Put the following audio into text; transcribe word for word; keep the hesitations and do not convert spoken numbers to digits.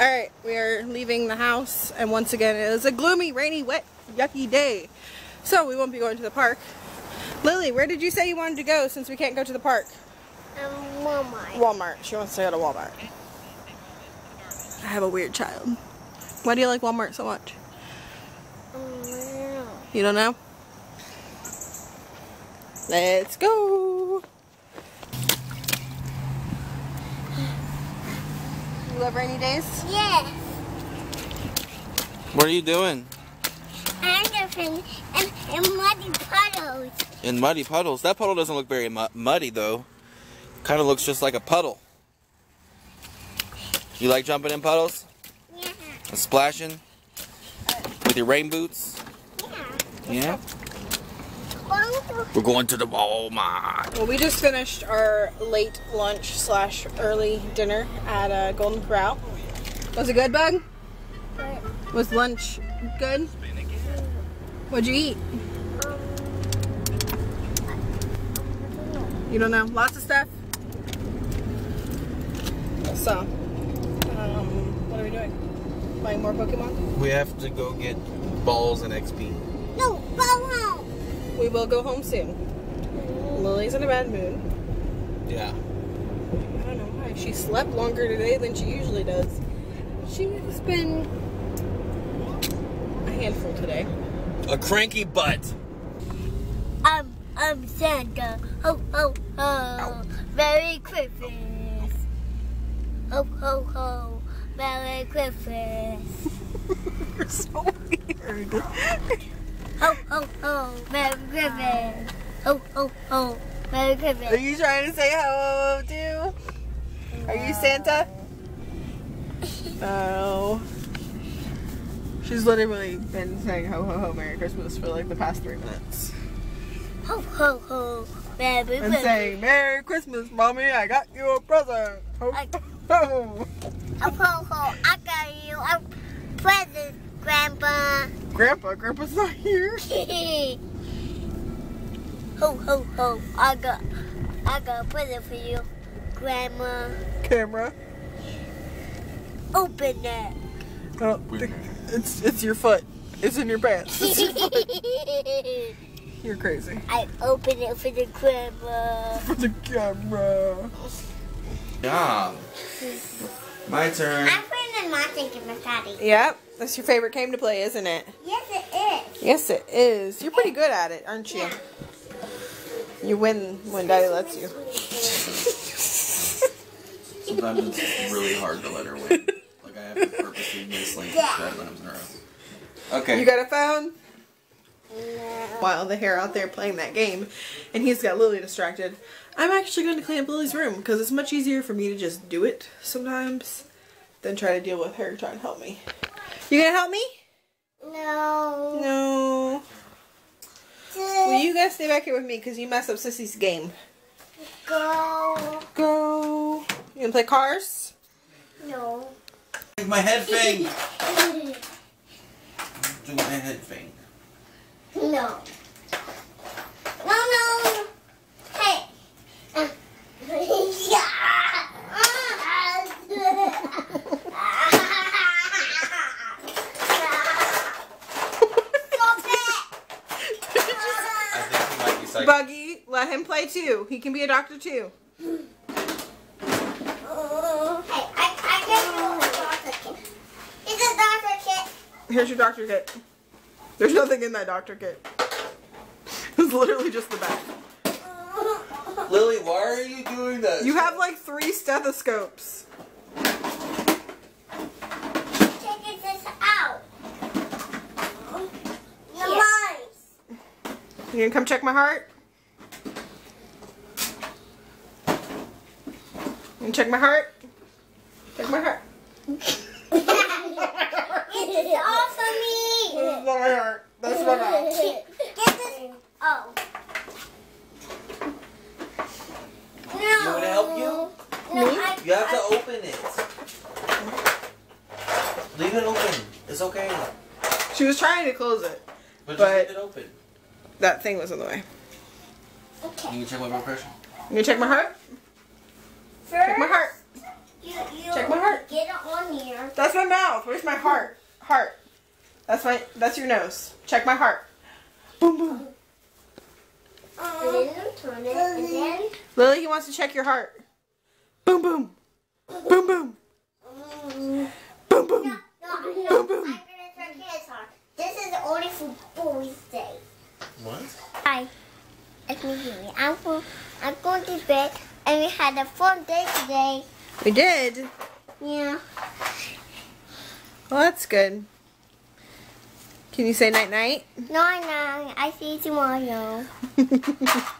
Alright, we are leaving the house, and once again it is a gloomy, rainy, wet, yucky day. So we won't be going to the park. Lily, where did you say you wanted to go since we can't go to the park? Um, Walmart. Walmart. She wants to go to Walmart. I have a weird child. Why do you like Walmart so much? Um, I don't know. You don't know? Let's go! You love rainy days? Yes. What are you doing? I'm in, in muddy puddles. In muddy puddles? That puddle doesn't look very mu muddy though. Kind of looks just like a puddle. You like jumping in puddles? Yeah. And splashing? With your rain boots? Yeah. Yeah? We're going to the Walmart. Well, we just finished our late lunch slash early dinner at uh, Golden Corral. Was it good, Bug? Good. Was lunch good? What'd you eat? Um, I don't know. You don't know? Lots of stuff? So, um, what are we doing? Buying more Pokemon? We have to go get balls and X P. No, go home! We will go home soon. Lily's in a bad mood. Yeah. I don't know why. She slept longer today than she usually does. She has been a handful today. A cranky butt. I'm, I'm Santa. Ho, ho, ho. Merry Christmas. Ho, ho, ho. Merry Christmas. You're so weird. Ho, ho, ho, Merry Christmas. Ho, ho, ho, Merry Christmas. Are you trying to say ho, ho, ho, too? No. Are you Santa? No. She's literally been saying ho, ho, ho, Merry Christmas for like the past three minutes. Ho, ho, ho, Merry Christmas. And saying, Merry Christmas, Mommy, I got you a present. Ho, I, ho, ho. Ho, ho, ho, I got you a present, Grandpa. Grandpa, Grandpa's not here. Ho, ho, ho! I got, I got a present for you, Grandma. Camera. Open it. Oh, it's it's your foot. It's in your pants. It's your foot. You're crazy. I opened it for the grandma. For the camera. Yeah. My turn. I'm putting the match and give my daddy. Yep. That's your favorite game to play, isn't it? Yes, it is. Yes, it is. You're pretty good at it, aren't you? Yeah. You win when Daddy lets you. Sometimes it's really hard to let her win. Like, I have to purposely miss like five times in a row. Okay. You got a phone? No. While the hair out there playing that game, and he's got Lily distracted, I'm actually going to clean up Lily's room because it's much easier for me to just do it sometimes than try to deal with her trying to help me. You gonna help me? No. No. Well, you guys stay back here with me because you messed up Sissy's game. Go. Go. You gonna play cars? No. My head thing. Do my head thing. No. No, no. Hey. Uh. Buggy, let him play too. He can be a doctor too. Hey, I, I got you a doctor kit. It's a doctor kit. Here's your doctor kit. There's nothing in that doctor kit. It's literally just the bag. Lily, why are you doing this? You have like three stethoscopes. You gonna come check my heart? You gonna check my heart? Check my heart. It's off of me! This is not my heart. That's my heart. Get this. Oh. No. You want me to help you? No, me? I, you have I, to open it. Leave it open. It's okay. She was trying to close it. But, but just leave it open. That thing was in the way. Okay. You can check my blood pressure. You can check my heart? First, check my heart. You, you Check my heart. Get it on here. That's my mouth. Where's my heart? Heart. That's my. That's your nose. Check my heart. Boom boom. Uh, turn it, and then... Lily, he wants to check your heart. Boom boom. Boom boom. Um, boom boom. No, no, no. Boom boom. I'm gonna check his heart. This is only for boys' day. What? Hi. I'm going, I'm going to bed, and we had a fun day today. We did? Yeah. Well, that's good. Can you say night-night? No, night-night. I see you tomorrow.